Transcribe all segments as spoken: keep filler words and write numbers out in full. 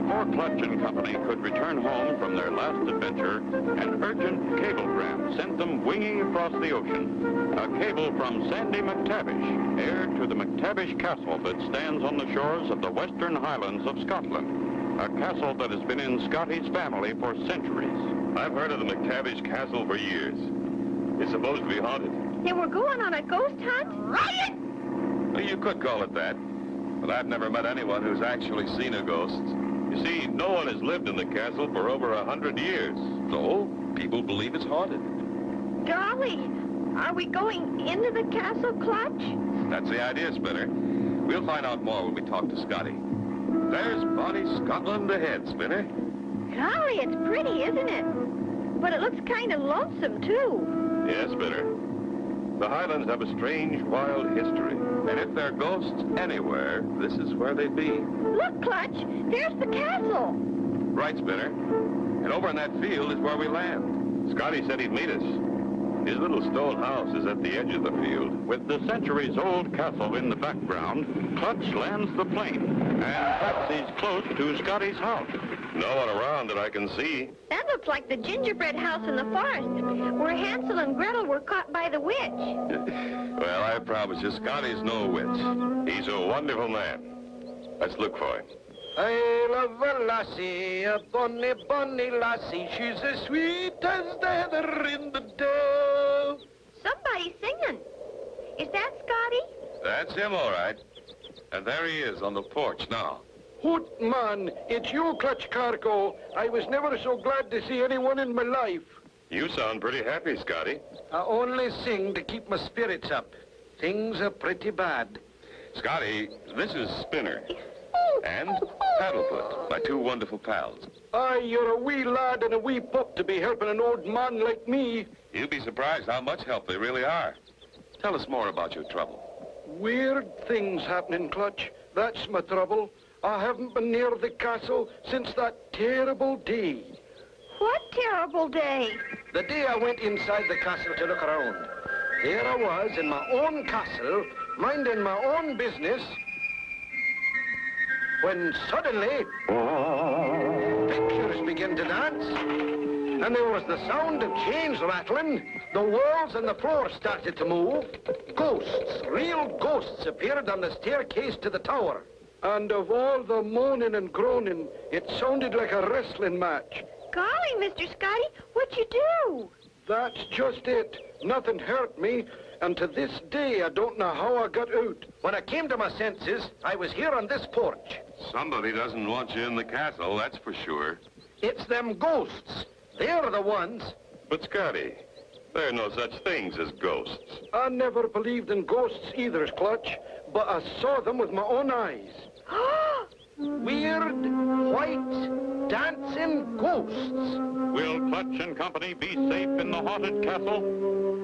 before Clutch and Company could return home from their last adventure, an urgent cablegram sent them winging across the ocean. A cable from Sandy McTavish, heir to the MacTavish Castle that stands on the shores of the Western Highlands of Scotland, a castle that has been in Scotty's family for centuries. I've heard of the MacTavish Castle for years. It's supposed to be haunted. They were going on a ghost hunt? Riot! Well, you could call it that. But I've never met anyone who's actually seen a ghost. You see, no one has lived in the castle for over a hundred years. So, people believe it's haunted. Golly, are we going into the castle, Clutch? That's the idea, Spinner. We'll find out more when we talk to Scotty. There's Bonnie Scotland ahead, Spinner. Golly, it's pretty, isn't it? But it looks kind of lonesome, too. Yes, Spinner. The Highlands have a strange, wild history, and if there are ghosts anywhere, this is where they'd be. Look, Clutch, there's the castle. Right, Spinner. And over in that field is where we land. Scotty said he'd meet us. His little stone house is at the edge of the field. With the centuries-old castle in the background, Clutch lands the plane, and taxis close to Scotty's house. No one around that I can see. That looks like the gingerbread house in the forest, where Hansel and Gretel were caught by the witch. Well, I promise you, Scotty's no witch. He's a wonderful man. Let's look for him. I love a lassie, a bonny, bonny lassie. She's as sweet as the heather in the dell. Somebody's singing. Is that Scotty? That's him, all right. And there he is on the porch now. Hoot, man, it's you, Clutch Cargo. I was never so glad to see anyone in my life. You sound pretty happy, Scotty. I only sing to keep my spirits up. Things are pretty bad. Scotty, this is Spinner. And Paddlefoot, my two wonderful pals. Aye, you're a wee lad and a wee pup to be helping an old man like me. You'd be surprised how much help they really are. Tell us more about your trouble. Weird things happening, Clutch. That's my trouble. I haven't been near the castle since that terrible day. What terrible day? The day I went inside the castle to look around. There I was in my own castle, minding my own business, when suddenly, pictures began to dance. And there was the sound of chains rattling, the walls and the floor started to move. Ghosts, real ghosts, appeared on the staircase to the tower. And of all the moaning and groaning, it sounded like a wrestling match. Golly, Mister Scotty, what you do? That's just it. Nothing hurt me, and to this day, I don't know how I got out. When I came to my senses, I was here on this porch. Somebody doesn't want you in the castle, that's for sure. It's them ghosts. They're the ones. But, Scotty, there are no such things as ghosts. I never believed in ghosts either, Clutch, but I saw them with my own eyes. Weird, white, dancing ghosts. Will Clutch and Company be safe in the haunted castle?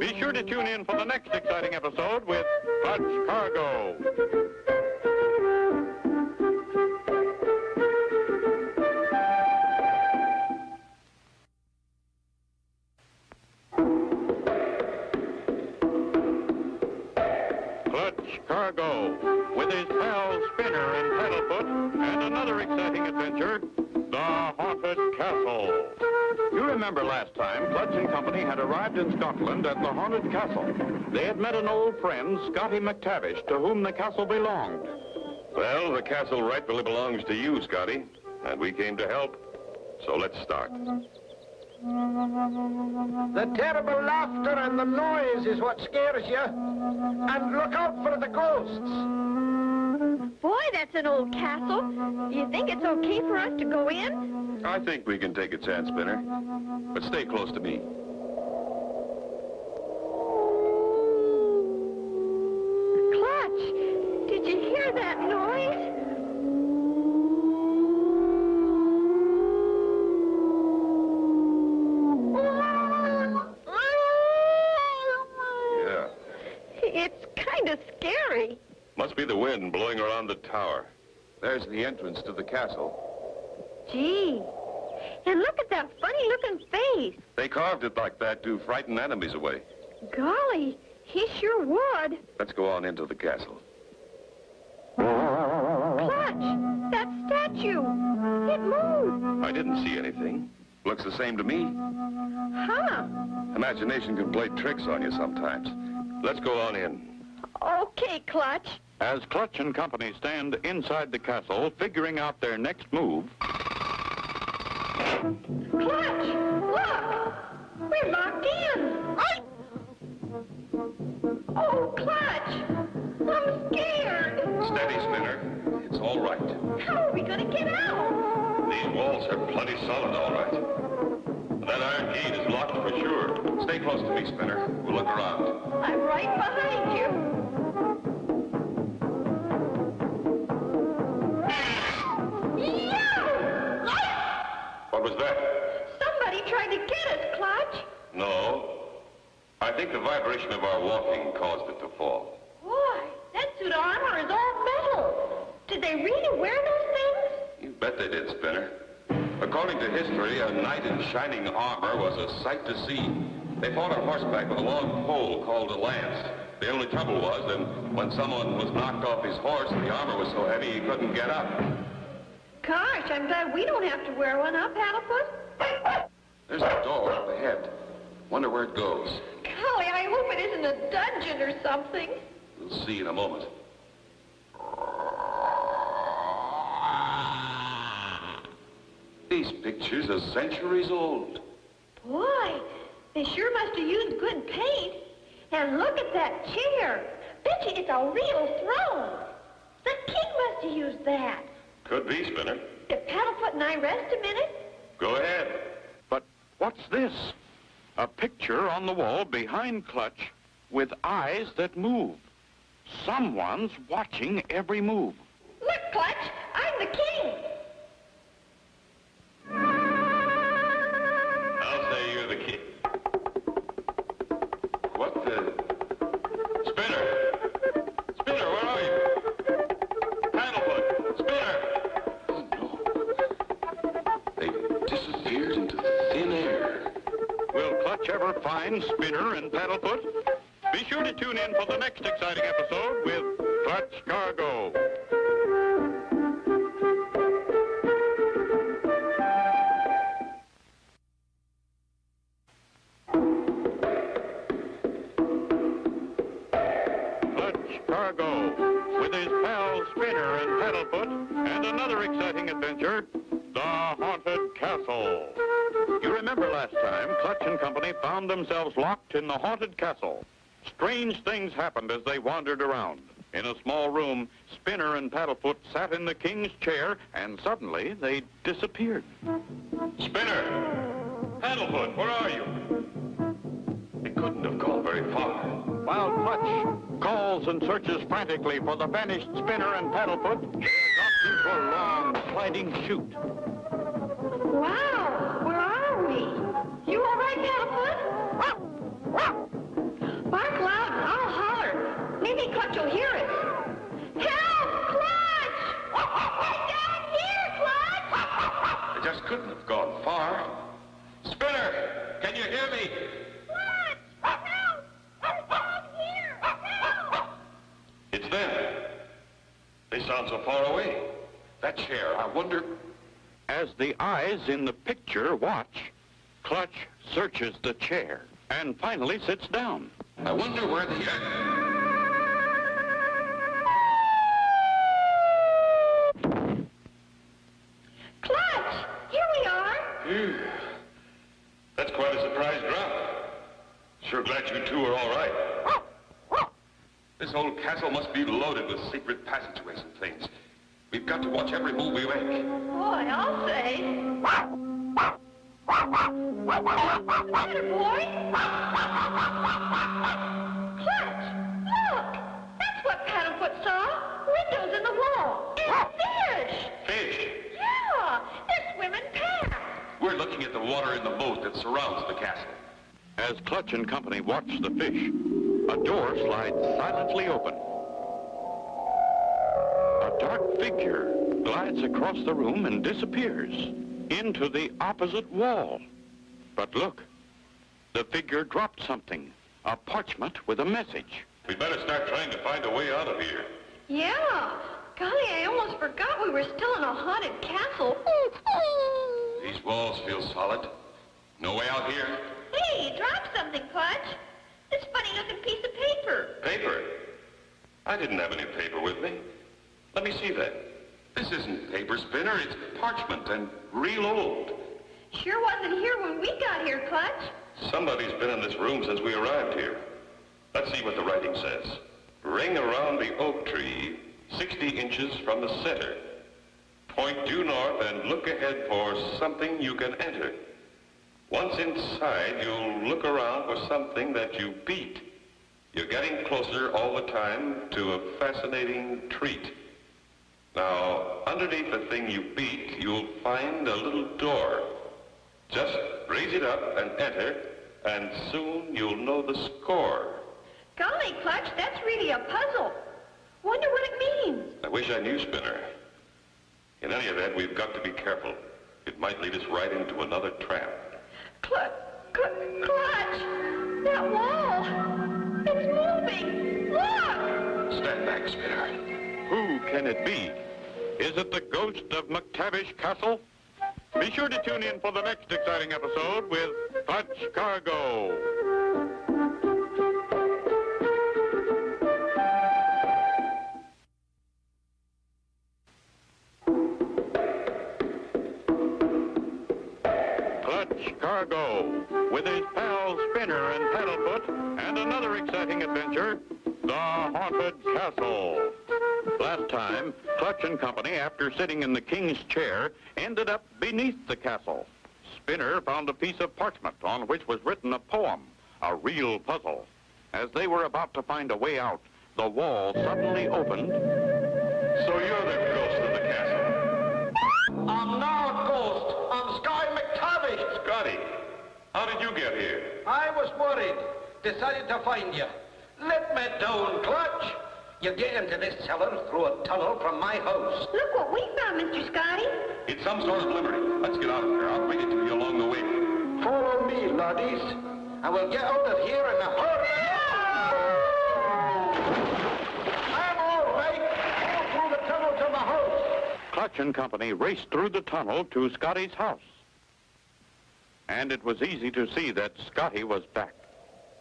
Be sure to tune in for the next exciting episode with Clutch Cargo. Clutch Cargo, with his pals Spinner and Paddlefoot, and another exciting adventure, The Haunted Castle. You remember last time, Clutch and Company had arrived in Scotland at the Haunted Castle. They had met an old friend, Scotty MacTavish, to whom the castle belonged. Well, the castle rightfully belongs to you, Scotty, and we came to help, so let's start. The terrible laughter and the noise is what scares you. And look out for the ghosts. Boy, that's an old castle. Do you think it's okay for us to go in? I think we can take a chance, Spinner. But stay close to me. Clutch, did you hear that noise? Must be the wind blowing around the tower. There's the entrance to the castle. Gee, and look at that funny-looking face. They carved it like that to frighten enemies away. Golly, he sure would. Let's go on into the castle. Clutch, that statue, it didn't see anything. Looks the same to me. Huh. Imagination can play tricks on you sometimes. Let's go on in. Okay, Clutch. As Clutch and company stand inside the castle, figuring out their next move... Clutch! Look! We're locked in! I... Oh, Clutch! I'm scared! Steady, Spinner. It's all right. How are we going to get out? These walls are plenty solid, all right. That iron gate is locked for sure. Stay close to me, Spinner. We'll look around. I'm right behind you. What was that? Somebody tried to get us, Clutch. No. I think the vibration of our walking caused it to fall. Why? That suit of armor is all metal. Did they really wear those things? You bet they did, Spinner. According to history, a knight in shining armor was a sight to see. They fought on horseback with a long pole called a lance. The only trouble was that when someone was knocked off his horse, the armor was so heavy he couldn't get up. Gosh, I'm glad we don't have to wear one, huh, Paddlefoot? There's a door up ahead. Wonder where it goes. Golly, I hope it isn't a dungeon or something. We'll see in a moment. These pictures are centuries old. Boy, they sure must have used good paint. And look at that chair. Betcha it's a real throne. The king must have used that. Could be, Spinner. Did Paddlefoot and I rest a minute? Go ahead. But what's this? A picture on the wall behind Clutch with eyes that move. Someone's watching every move. Look, Clutch, I'm the king. I'll say you're the king. What the? Spinner! Spinner, where are you? Paddlefoot! Spinner! Ever find Spinner and Paddlefoot? Be sure to tune in for the next exciting episode with Clutch Cargo. Clutch Cargo with his pals Spinner and Paddlefoot and another exciting adventure, The Haunted Castle. You remember last time, Clutch and company found themselves locked in the haunted castle. Strange things happened as they wandered around. In a small room, Spinner and Paddlefoot sat in the king's chair, and suddenly they disappeared. Spinner! Paddlefoot, where are you? They couldn't have gone very far. While Clutch calls and searches frantically for the vanished Spinner and Paddlefoot, they are dropped into a long, sliding chute. Wow! You all right, Paddlefoot? Bark loud and I'll holler. Maybe Clutch will hear us. Help, Clutch! We're down here, Clutch! I just couldn't have gone far. Spinner, can you hear me? Clutch, help! I'm down here! Help! It's them. They sound so far away. That chair, I wonder... As the eyes in the picture watch, Clutch searches the chair and finally sits down. I wonder where the... Clutch! Here we are! Phew. That's quite a surprise drop. Sure glad you two are all right. This old castle must be loaded with secret passageways and things. We've got to watch every move we make. Boy, I'll say... Better, boy. Clutch, look. That's what Paddlefoot saw. Windows in the wall. And fish. Fish? Yeah, they're swimming past. We're looking at the water in the moat that surrounds the castle. As Clutch and company watch the fish, a door slides silently open. A dark figure glides across the room and disappears into the opposite wall. But look, the figure dropped something, a parchment with a message. We'd better start trying to find a way out of here. Yeah. Golly, I almost forgot we were still in a haunted castle. These balls feel solid. No way out here. Hey, drop something, Clutch. This funny-looking piece of paper. Paper? I didn't have any paper with me. Let me see that. This isn't paper, Spinner. It's parchment and real old. Sure wasn't here when we got here, Clutch. Somebody's been in this room since we arrived here. Let's see what the writing says. Ring around the oak tree, sixty inches from the center. Point due north and look ahead for something you can enter. Once inside, you'll look around for something that you beat. You're getting closer all the time to a fascinating treat. Now, underneath the thing you beat, you'll find a little door. Just raise it up and enter, and soon you'll know the score. Golly, Clutch, that's really a puzzle. Wonder what it means. I wish I knew, Spinner. In any event, we've got to be careful. It might lead us right into another trap. Clutch, Clutch, Clutch! That wall! It's moving! Look! Stand back, Spinner. Who can it be? Is it the ghost of MacTavish Castle? Be sure to tune in for the next exciting episode with Clutch Cargo. Clutch Cargo, with his pals Spinner and Paddlefoot, and another exciting adventure, The Haunted Castle. Last time, Clutch and company, after sitting in the king's chair, ended up beneath the castle. Spinner found a piece of parchment on which was written a poem, a real puzzle. As they were about to find a way out, the wall suddenly opened. So you're the ghost of the castle. I'm not a ghost. I'm Sky McTavish. Scotty, how did you get here? I was worried. Decided to find you. Let me down, Clutch. You get into this cellar through a tunnel from my house. Look what we found, Mister Scotty. It's some sort of livery. Let's get out of here. I'll bring it to you along the way. Follow me, laddies. I will get out of here in a hurry. I'm all right. All through the tunnel to my house. Clutch and company raced through the tunnel to Scotty's house. And it was easy to see that Scotty was back.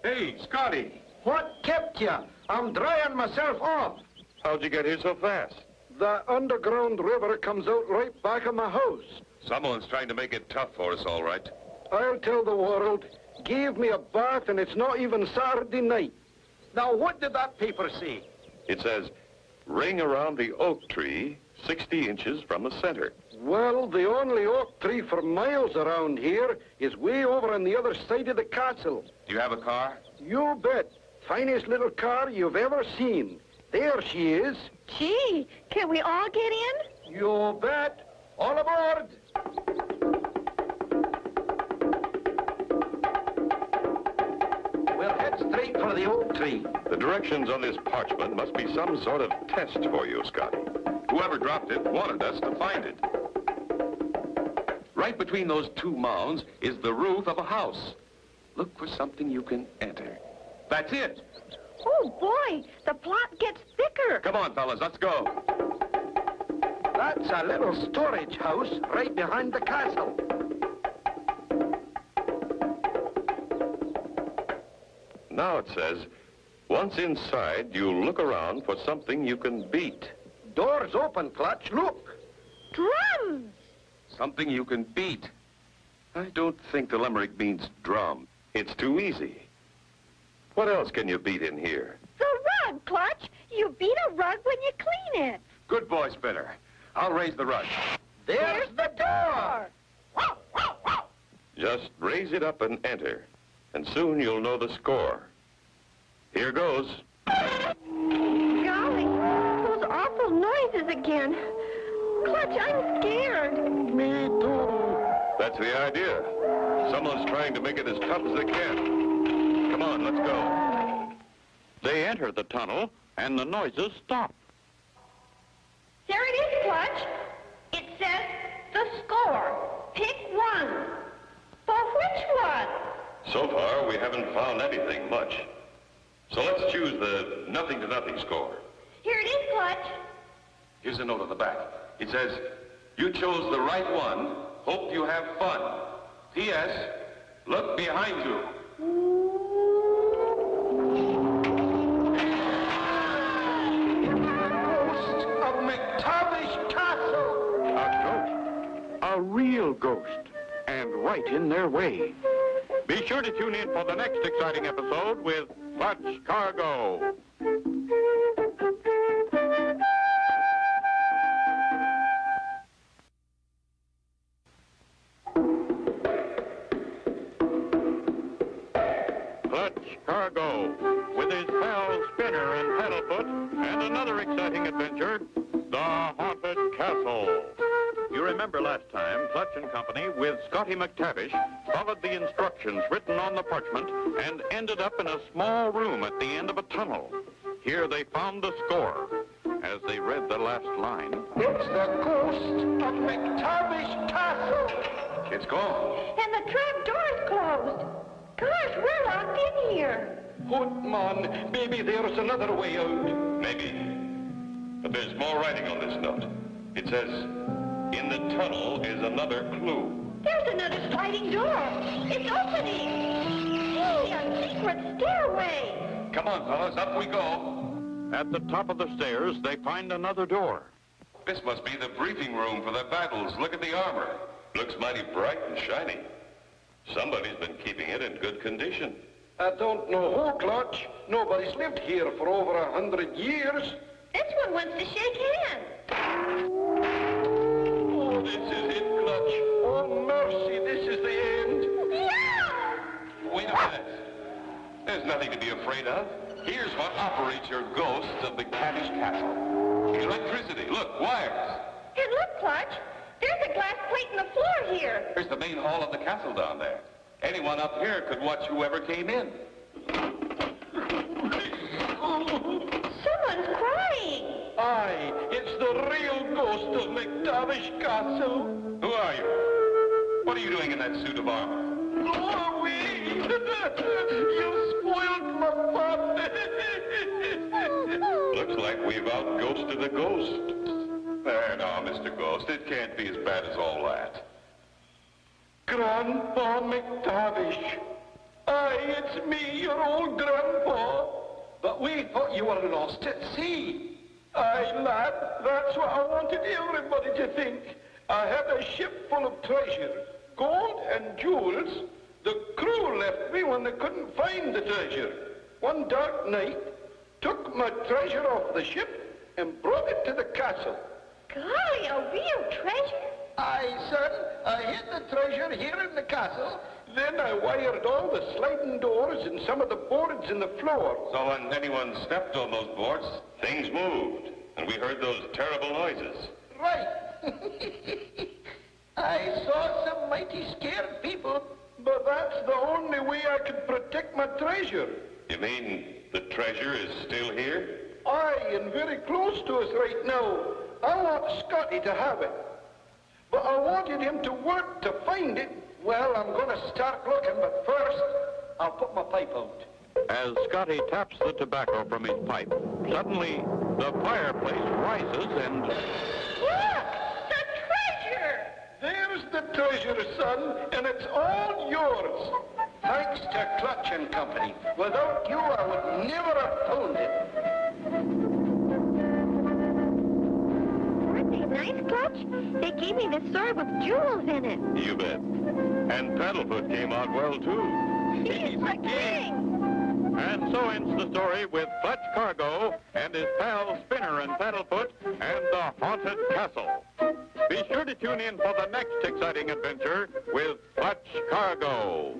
Hey, Scotty. What kept you? I'm drying myself off. How'd you get here so fast? The underground river comes out right back of my house. Someone's trying to make it tough for us, all right. I'll tell the world. Gave me a bath, and it's not even Saturday night. Now, what did that paper say? It says, ring around the oak tree, sixty inches from the center. Well, the only oak tree for miles around here is way over on the other side of the castle. Do you have a car? You bet. Finest little car you've ever seen. There she is. Gee, can we all get in? You bet. All aboard. We'll head straight for the oak tree. The directions on this parchment must be some sort of test for you, Scotty. Whoever dropped it wanted us to find it. Right between those two mounds is the roof of a house. Look for something you can enter. That's it. Oh, boy, the plot gets thicker. Come on, fellas, let's go. That's a little storage house right behind the castle. Now it says, once inside, you look around for something you can beat. Doors open, Clutch, look. Drums. Something you can beat. I don't think the limerick means drum. It's too easy. What else can you beat in here? The rug, Clutch. You beat a rug when you clean it. Good boy, Spinner. I'll raise the rug. There's, There's the door. door. Just raise it up and enter, and soon you'll know the score. Here goes. Golly, those awful noises again. Clutch, I'm scared. Me too. That's the idea. Someone's trying to make it as tough as they can. Come on, let's go. They enter the tunnel, and the noises stop. There it is, Clutch. It says the score. Pick one. But which one? So far, we haven't found anything much. So let's choose the nothing-to-nothing score. Here it is, Clutch. Here's a note on the back. It says, you chose the right one, Hope you have fun. P S Look behind you. Ghost of MacTavish Castle. A ghost. A real ghost. And right in their way. Be sure to tune in for the next exciting episode with Clutch Cargo. Clutch Cargo, with his pals Spinner and Paddlefoot, and another exciting adventure, The Haunted Castle. You remember last time, Clutch and Company, with Scotty MacTavish, followed the instructions written on the parchment and ended up in a small room at the end of a tunnel. Here they found the score, as they read the last line. It's the ghost of MacTavish Castle. It's gone. And the trap door is closed. Gosh, we're locked in here. Hoot, man. Maybe there's another way out. Maybe. But there's more writing on this note. It says, in the tunnel is another clue. There's another sliding door. It's opening. Hey, a secret stairway. Come on, fellas, up we go. At the top of the stairs, they find another door. This must be the briefing room for the battles. Look at the armor. Looks mighty bright and shiny. Somebody's been keeping it in good condition. I don't know who, Clutch. Nobody's lived here for over a hundred years. This one wants to shake hands. Oh, this is it, Clutch. Oh, mercy, this is the end. Yeah! Wait a minute. There's nothing to be afraid of. Here's what operates your ghosts of MacTavish Castle. Electricity. Look, wires. And look, Clutch. There's a glass plate in the floor here. Here's the main hall of the castle down there. Anyone up here could watch whoever came in. Someone's crying. Aye, it's the real ghost of MacTavish Castle. Who are you? What are you doing in that suit of armor? Oh, we! You spoiled my fun. Looks like we've out-ghosted the ghost. There now, Mister Ghost, it can't be as bad as all that. Grandpa MacTavish. Aye, it's me, your old grandpa. But we thought you were lost at sea. Aye, lad, that's what I wanted everybody to think. I had a ship full of treasure, gold and jewels. The crew left me when they couldn't find the treasure. One dark night, took my treasure off the ship and brought it to the castle. Golly, a real treasure? Aye, son. I hid the treasure here in the castle. Then I wired all the sliding doors and some of the boards in the floor. So when anyone stepped on those boards, things moved, and we heard those terrible noises. Right. I saw some mighty scared people. But that's the only way I could protect my treasure. You mean the treasure is still here? Aye, and very close to us right now. I want Scotty to have it, but I wanted him to work to find it. Well, I'm going to start looking, but first, I'll put my pipe out. As Scotty taps the tobacco from his pipe, suddenly the fireplace rises and... Look! The treasure! There's the treasure, son, and it's all yours. Thanks to Clutch and Company. Without you, I would never have found it. Nice, Clutch. They gave me this sword with jewels in it. You bet. And Paddlefoot came out well, too. He's the king. And so ends the story with Clutch Cargo and his pals Spinner and Paddlefoot and The Haunted Castle. Be sure to tune in for the next exciting adventure with Clutch Cargo.